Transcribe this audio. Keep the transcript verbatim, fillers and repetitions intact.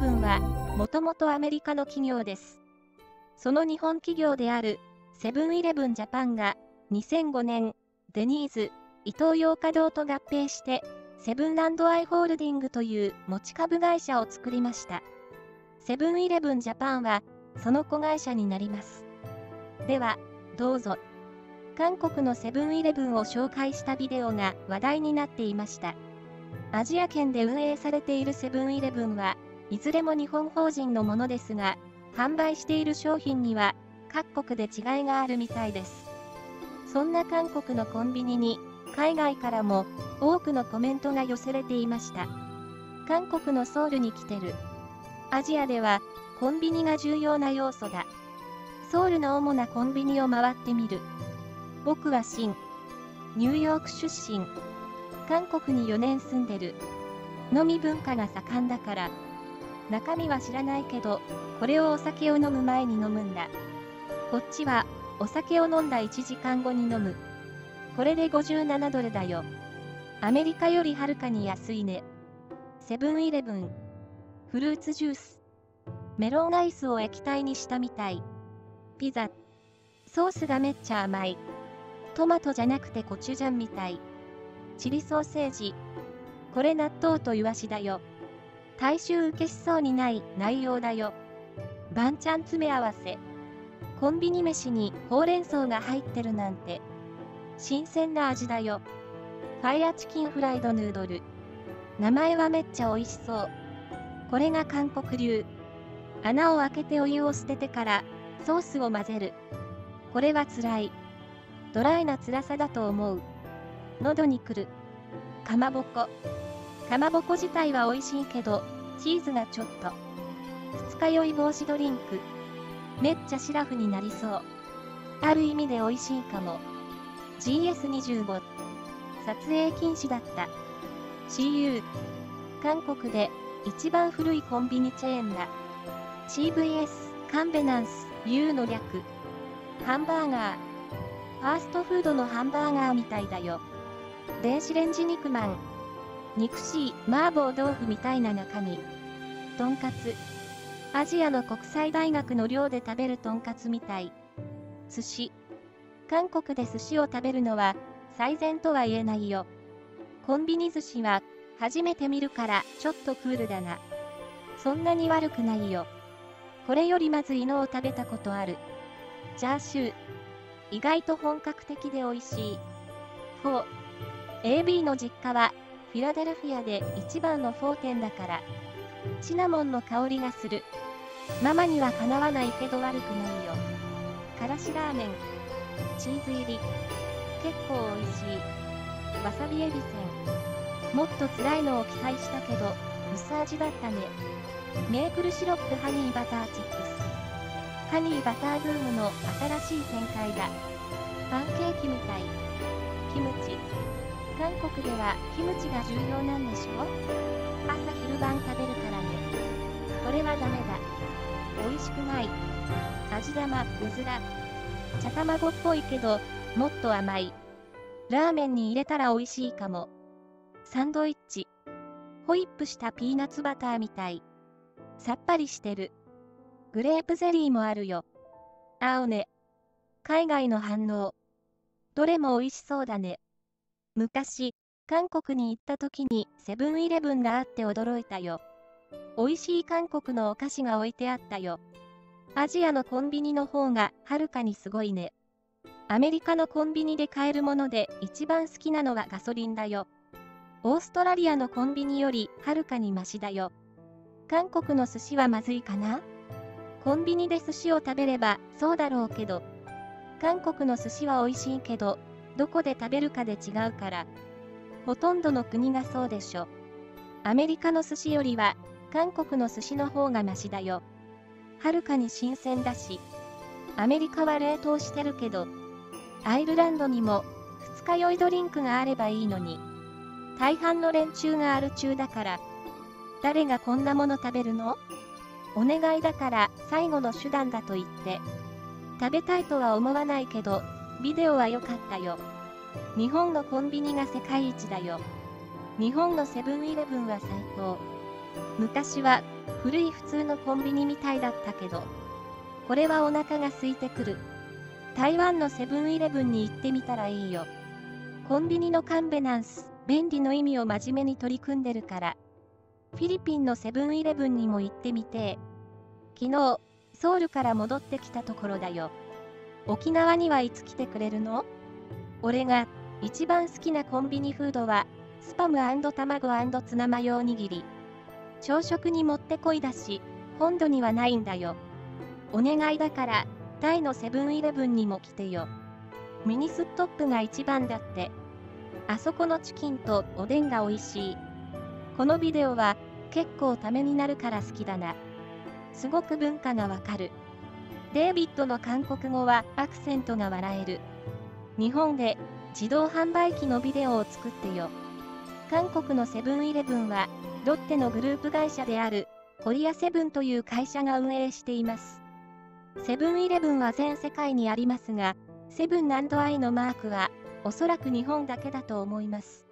セブンは、もともとアメリカの企業です。その日本企業である、セブン‐イレブン・ジャパンが、にせんごねん、デニーズ、イトーヨーカドーと合併して、セブン&アイ・ホールディングという持ち株会社を作りました。セブン‐イレブン・ジャパンは、その子会社になります。では、どうぞ。韓国のセブン‐イレブンを紹介したビデオが話題になっていました。アジア圏で運営されているセブン‐イレブンは、いずれも日本法人のものですが、販売している商品には、各国で違いがあるみたいです。そんな韓国のコンビニに、海外からも多くのコメントが寄せられていました。韓国のソウルに来てる。アジアでは、コンビニが重要な要素だ。ソウルの主なコンビニを回ってみる。僕はシン。ニューヨーク出身。韓国によねん住んでる。飲み文化が盛んだから。中身は知らないけど、これをお酒を飲む前に飲むんだ。こっちは、お酒を飲んだいちじかんごに飲む。これでごじゅうななドルだよ。アメリカよりはるかに安いね。セブンイレブン。フルーツジュース。メロンアイスを液体にしたみたい。ピザ。ソースがめっちゃ甘い。トマトじゃなくてコチュジャンみたい。チリソーセージ。これ納豆とイワシだよ。大衆受けしそうにない内容だよ。バンチャン詰め合わせ。コンビニ飯にほうれん草が入ってるなんて。新鮮な味だよ。ファイヤーチキンフライドヌードル。名前はめっちゃ美味しそう。これが韓国流。穴を開けてお湯を捨ててからソースを混ぜる。これはつらい。ドライな辛さだと思う。喉にくる。かまぼこ。かまぼこ自体は美味しいけど、チーズがちょっと。二日酔い防止ドリンク。めっちゃシラフになりそう。ある意味で美味しいかも。ジーエスにじゅうご。撮影禁止だった。シーユー。韓国で一番古いコンビニチェーンだ。シーブイエス、カンベナンス、ユー の略。ハンバーガー。ファーストフードのハンバーガーみたいだよ。電子レンジ肉まん。肉しい麻婆豆腐みたいな中身。とんかつ。アジアの国際大学の寮で食べるとんかつみたい。寿司。韓国で寿司を食べるのは最善とは言えないよ。コンビニ寿司は初めて見るからちょっとクールだな。そんなに悪くないよ。これよりまずいのを食べたことある。チャーシュー。意外と本格的で美味しい。フォー。エービー の実家はフィラデルフィアで一番のフォー店だから。シナモンの香りがする。ママにはかなわないけど悪くないよ。からしラーメン。チーズ入り。結構美味しい。わさびエビせん。もっと辛いのを期待したけど、薄味だったね。メープルシロップハニーバターチップス。ハニーバターブームの新しい展開だ。パンケーキみたい。キムチ。韓国ではキムチが重要なんでしょ？朝昼晩食べるからね。これはダメだ。美味しくない。味玉、うずら。茶卵っぽいけど、もっと甘い。ラーメンに入れたら美味しいかも。サンドイッチ。ホイップしたピーナッツバターみたい。さっぱりしてる。グレープゼリーもあるよ。青ね。海外の反応。どれも美味しそうだね。昔、韓国に行った時にセブンイレブンがあって驚いたよ。美味しい韓国のお菓子が置いてあったよ。アジアのコンビニの方がはるかにすごいね。アメリカのコンビニで買えるもので一番好きなのはガソリンだよ。オーストラリアのコンビニよりはるかにマシだよ。韓国の寿司はまずいかな？コンビニで寿司を食べればそうだろうけど。韓国の寿司は美味しいけど、どこで食べるかで違うから。ほとんどの国がそうでしょ。アメリカの寿司よりは韓国の寿司の方がマシだよ。はるかに新鮮だし。アメリカは冷凍してるけど、アイルランドにも二日酔いドリンクがあればいいのに。大半の連中がある中だから、誰がこんなもの食べるの？お願いだから最後の手段だと言って。食べたいとは思わないけど、ビデオは良かったよ。日本のコンビニが世界一だよ。日本のセブンイレブンは最高。昔は古い普通のコンビニみたいだったけど、これはお腹が空いてくる。台湾のセブンイレブンに行ってみたらいいよ。コンビニのカンベナンス、便利の意味を真面目に取り組んでるから。フィリピンのセブンイレブンにも行ってみて。昨日、ソウルから戻ってきたところだよ。沖縄にはいつ来てくれるの？俺が一番好きなコンビニフードは、スパム&卵&ツナマヨおにぎり。朝食にもってこいだし、本土にはないんだよ。お願いだから、タイのセブンイレブンにも来てよ。ミニストップが一番だって。あそこのチキンとおでんが美味しい。このビデオは結構ためになるから好きだな。すごく文化がわかる。デイビッドの韓国語はアクセントが笑える。日本で自動販売機のビデオを作ってよ。韓国のセブンイレブンはロッテのグループ会社であるコリアセブンという会社が運営しています。セブンイレブンは全世界にありますが、セブン&アイのマークはおそらく日本だけだと思います。